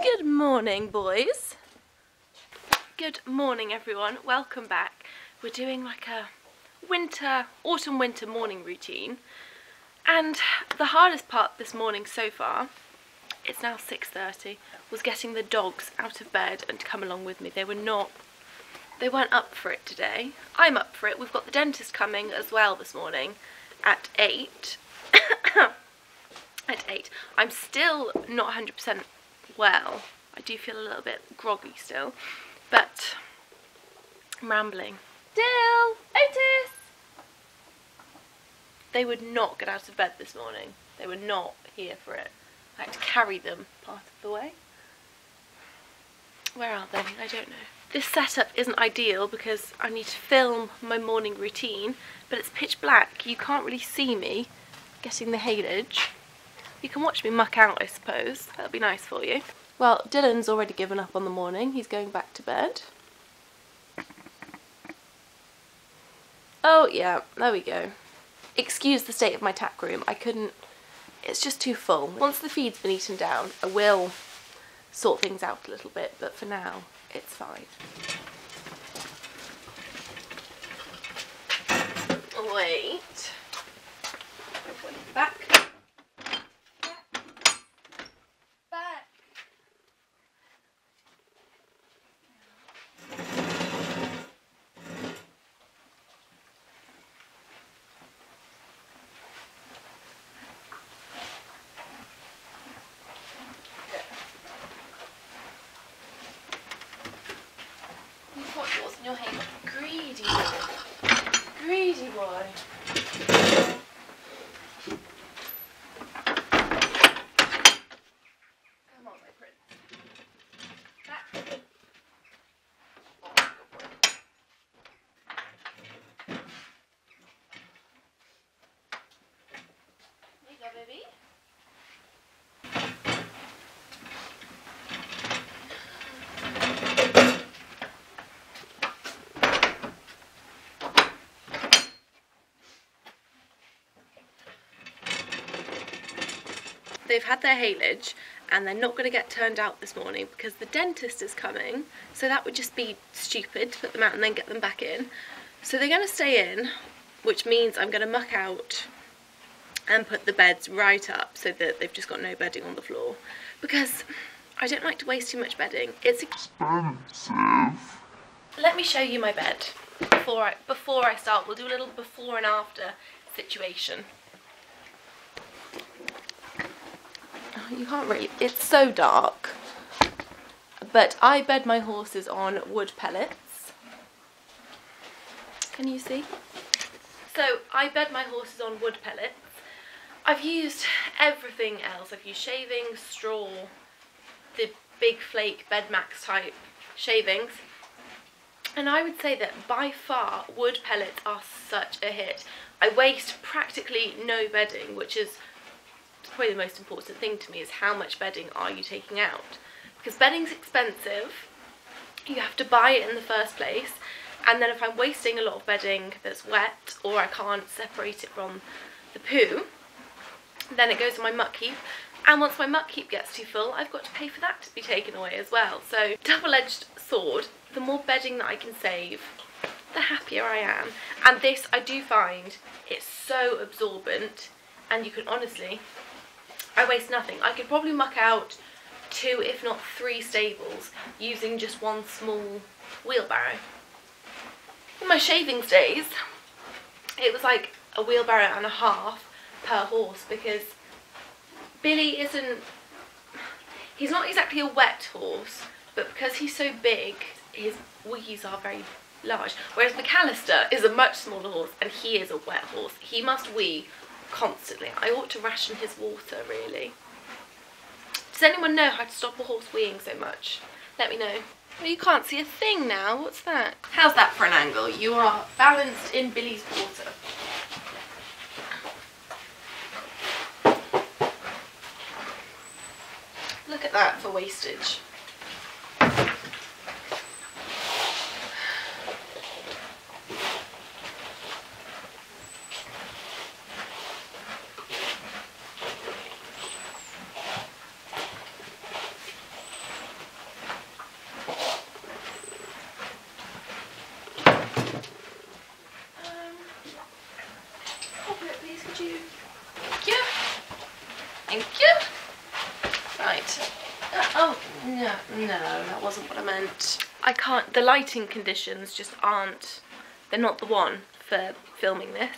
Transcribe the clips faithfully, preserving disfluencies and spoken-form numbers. Good morning, boys. Good morning, everyone. Welcome back. We're doing like a winter, autumn winter morning routine. And the hardest part this morning so far, it's now six thirty, was getting the dogs out of bed and to come along with me. They were not, they weren't up for it today. I'm up for it. We've got the dentist coming as well this morning at eight. At eight. I'm still not one hundred percent well. I do feel a little bit groggy still, but I'm rambling. Dill! Otis! They would not get out of bed this morning. They were not here for it. I had to carry them part of the way. Where are they? I don't know. This setup isn't ideal because I need to film my morning routine, but it's pitch black. You can't really see me getting the haylage. You can watch me muck out, I suppose. That'll be nice for you. Well, Dylan's already given up on the morning. He's going back to bed. Oh yeah, there we go. Excuse the state of my tack room. I couldn't, it's just too full. Once the feed's been eaten down, I will sort things out a little bit, but for now, it's fine. Wait. Back. You're greedy boy. Greedy boy. Come on, my prince. Back. Oh, good boy. There you go, baby. They've had their haylage and they're not going to get turned out this morning because the dentist is coming, so that would just be stupid to put them out and then get them back in. So they're going to stay in, which means I'm going to muck out and put the beds right up so that they've just got no bedding on the floor, because I don't like to waste too much bedding. It's expensive. Let me show you my bed before I, before I start. We'll do a little before and after situation. You can't really, it's so dark, but I bed my horses on wood pellets. Can you see? So I bed my horses on wood pellets. I've used everything else. I've used shavings, straw, the big flake bed max type shavings, and I would say that by far wood pellets are such a hit. I waste practically no bedding, which is probably the most important thing to me, is how much bedding are you taking out, because bedding's expensive. You have to buy it in the first place, and then if I'm wasting a lot of bedding that's wet or I can't separate it from the poo, then it goes in my muck heap, and once my muck heap gets too full, I've got to pay for that to be taken away as well. So double-edged sword. The more bedding that I can save, the happier I am. And this, I do find it's so absorbent, and you can honestly, I waste nothing. I could probably muck out two, if not three stables using just one small wheelbarrow. In my shavings days, it was like a wheelbarrow and a half per horse, because Billy isn't, he's not exactly a wet horse, but because he's so big, his wiggies are very large. Whereas McAlester is a much smaller horse and he is a wet horse. He must wee constantly. I ought to ration his water, really. Does anyone know how to stop a horse weeing so much? Let me know. Well, you can't see a thing now. What's that? How's that for an angle? You are balanced in Billy's water. Look at that for wastage. No, no, that wasn't what I meant. I can't, the lighting conditions just aren't, they're not the one for filming this.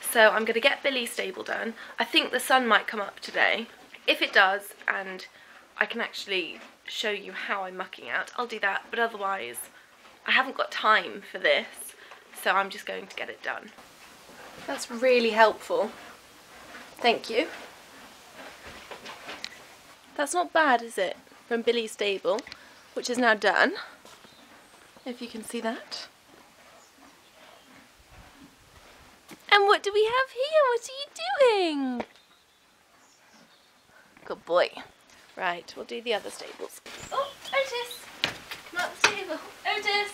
So I'm gonna get Billy's stable done. I think the sun might come up today. If it does, and I can actually show you how I'm mucking out, I'll do that, but otherwise I haven't got time for this, so I'm just going to get it done. That's really helpful. Thank you. That's not bad, is it? From Billy's stable, which is now done, if you can see that. And what do we have here? What are you doing? Good boy. Right, we'll do the other stables. Oh, Otis! Come out the stable. Otis!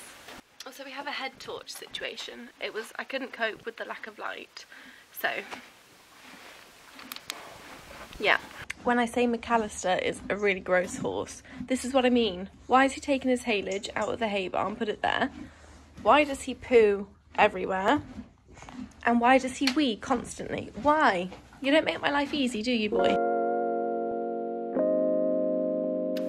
So we have a head torch situation. It was, I couldn't cope with the lack of light, so yeah. When I say McAlester is a really gross horse, this is what I mean. Why has he taken his haylage out of the hay barn, put it there? Why does he poo everywhere? And why does he wee constantly? Why? You don't make my life easy, do you, boy?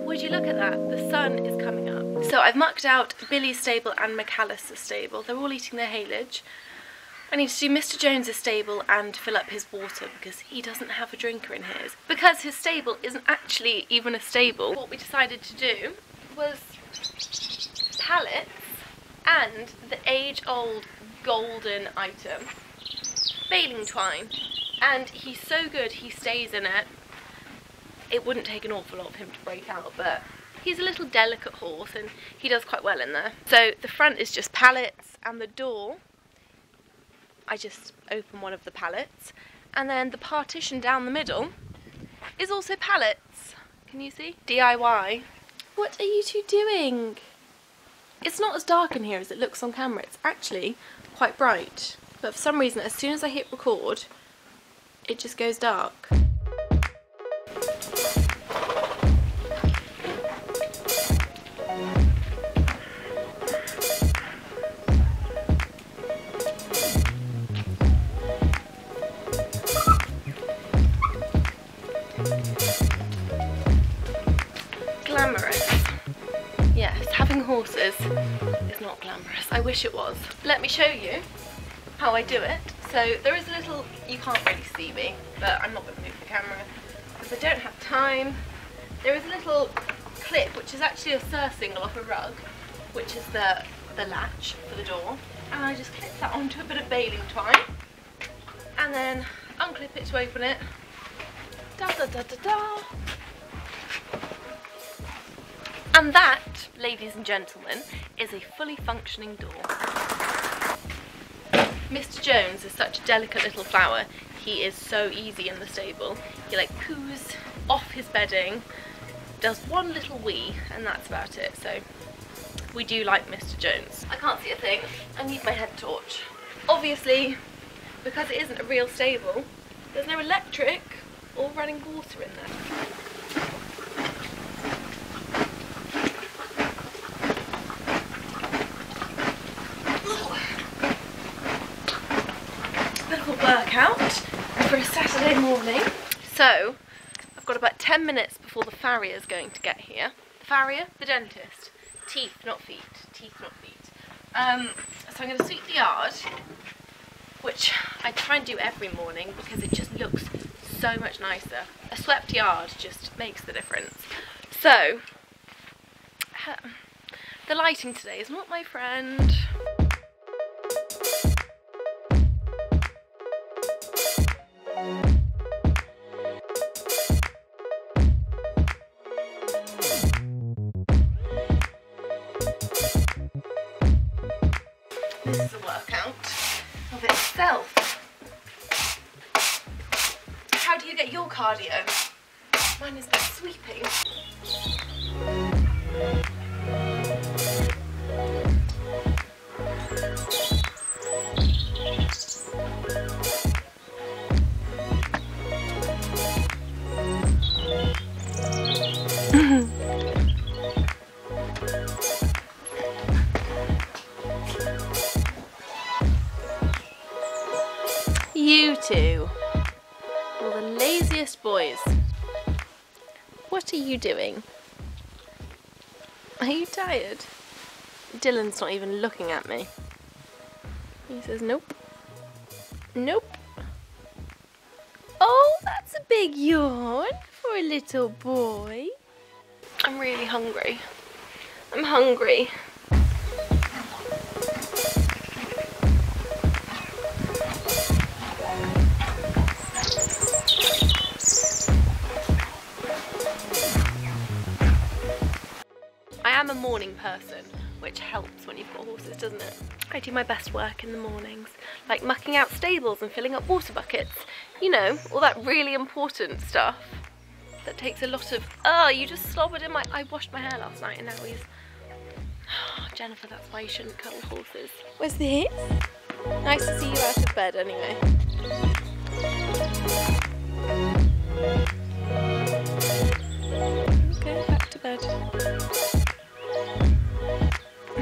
Would you look at that? The sun is coming up. So I've mucked out Billy's stable and McAllister's stable. They're all eating their haylage. I need to do Mister Jones's stable and fill up his water because he doesn't have a drinker in his. Because his stable isn't actually even a stable. What we decided to do was pallets and the age-old golden item, baling twine. And he's so good he stays in it. It wouldn't take an awful lot of him to break out, but he's a little delicate horse and he does quite well in there. So the front is just pallets, and the door, I just open one of the pallets, and then the partition down the middle is also pallets. Can you see? D I Y. What are you two doing? It's not as dark in here as it looks on camera. It's actually quite bright, but for some reason as soon as I hit record it just goes dark. Horses is not glamorous. I wish it was. Let me show you how I do it. So there is a little, you can't really see me, but I'm not going to move the camera because I don't have time. There is a little clip which is actually a surcingle off a rug, which is the, the latch for the door, and I just clip that onto a bit of baling twine and then unclip it to open it. Da da da da da. And that, ladies and gentlemen, is a fully functioning door. Mister Jones is such a delicate little flower. He is so easy in the stable. He like poos off his bedding, does one little wee, and that's about it. So we do like Mister Jones. I can't see a thing. I need my head torch. Obviously, because it isn't a real stable, there's no electric or running water in there. Workout for a Saturday morning. So I've got about ten minutes before the farrier is going to get here. The farrier, the dentist. Teeth, not feet. Teeth, not feet. Um, so I'm going to sweep the yard, which I try and do every morning because it just looks so much nicer. A swept yard just makes the difference. So uh, the lighting today is not my friend. This is a workout of itself. How do you get your cardio? Mine is by sweeping. You two, you're the laziest boys. What are you doing? Are you tired? Dylan's not even looking at me. He says nope. Nope. Oh, that's a big yawn for a little boy. I'm really hungry. I'm hungry. I am a morning person, which helps when you've got horses, doesn't it? I do my best work in the mornings, like mucking out stables and filling up water buckets. You know, all that really important stuff that takes a lot of... Oh, you just slobbered in my... I washed my hair last night and now he's... Oh, Jennifer, that's why you shouldn't cuddle horses. Where's the hit? Nice to see you out of bed anyway. Okay, back to bed.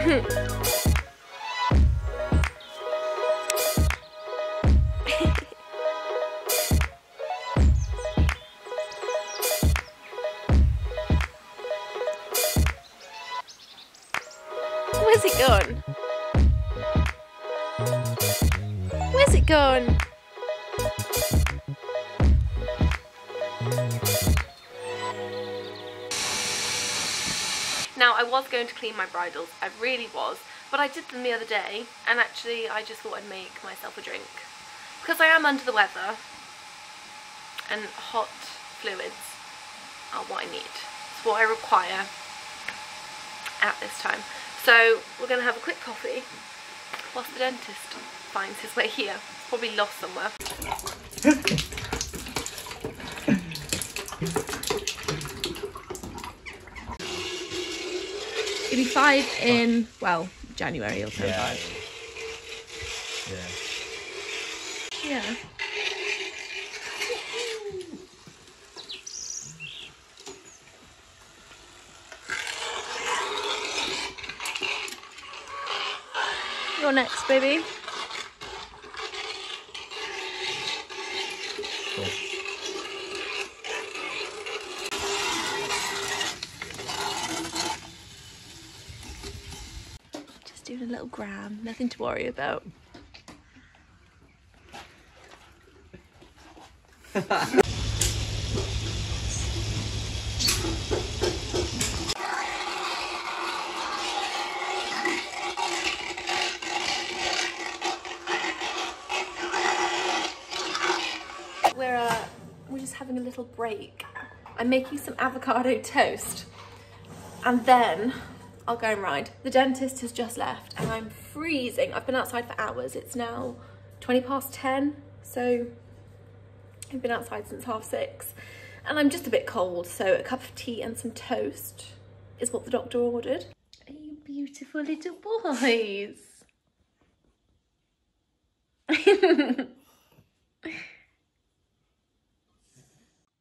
Where's it gone? Where's it gone? Now, I was going to clean my bridles, I really was, but I did them the other day and actually I just thought I'd make myself a drink because I am under the weather and hot fluids are what I need. It's what I require at this time. So we're going to have a quick coffee whilst the dentist finds his way here. It's probably lost somewhere. It'll be five in, well, January or so. Yeah. Yeah. Yeah. You're next, baby. Cool. Just doing a little gram, nothing to worry about. Having a little break. I'm making some avocado toast and then I'll go and ride. The dentist has just left and I'm freezing. I've been outside for hours. It's now twenty past ten, so I've been outside since half six and I'm just a bit cold, so a cup of tea and some toast is what the doctor ordered. Are you beautiful little boys?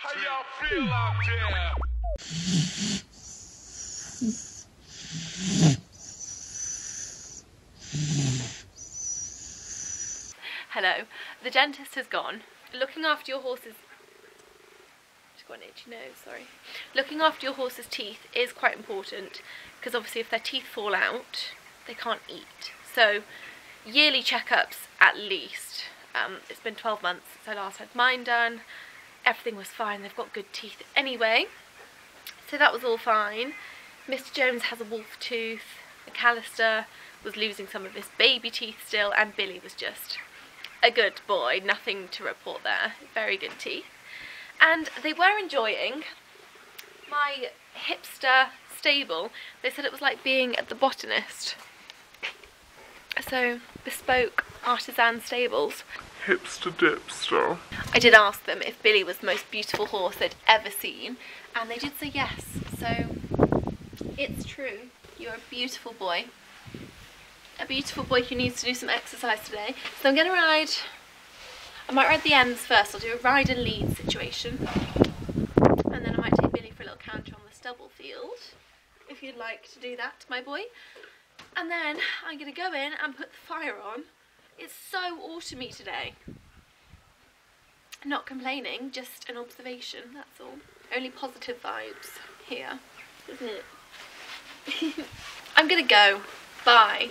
How y'all feel out there? Hello. The dentist has gone. Looking after your horse's... She's got an itchy nose, sorry. Looking after your horse's teeth is quite important because obviously if their teeth fall out, they can't eat. So yearly checkups at least. Um, it's been twelve months since I last had mine done. Everything was fine, they've got good teeth anyway, so that was all fine. Mr Jones has a wolf tooth, McAlester was losing some of his baby teeth still, and Billy was just a good boy, nothing to report there, very good teeth. And they were enjoying my hipster stable. They said it was like being at the botanist. So, bespoke artisan stables. Hipster dipster. I did ask them if Billy was the most beautiful horse they'd ever seen and they did say yes, so it's true. You're a beautiful boy. A beautiful boy who needs to do some exercise today. So I'm gonna ride. I might ride the ends first. I'll do a ride and lead situation and then I might take Billy for a little canter on the stubble field if you'd like to do that, my boy. And then I'm gonna go in and put the fire on. It's so autumny today. Not complaining, just an observation, that's all. Only positive vibes here, isn't it? I'm gonna go. Bye.